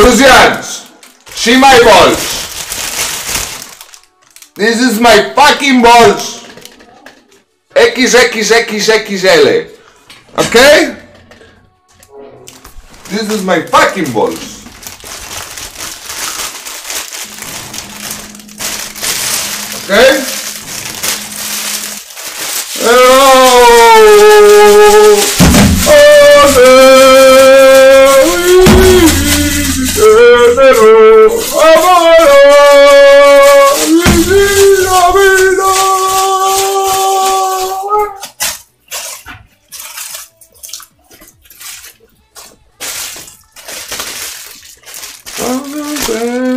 Russians, see my balls. This is my fucking balls. XXXXXL. Okay? This is my fucking balls. Okay? Oh! Oh!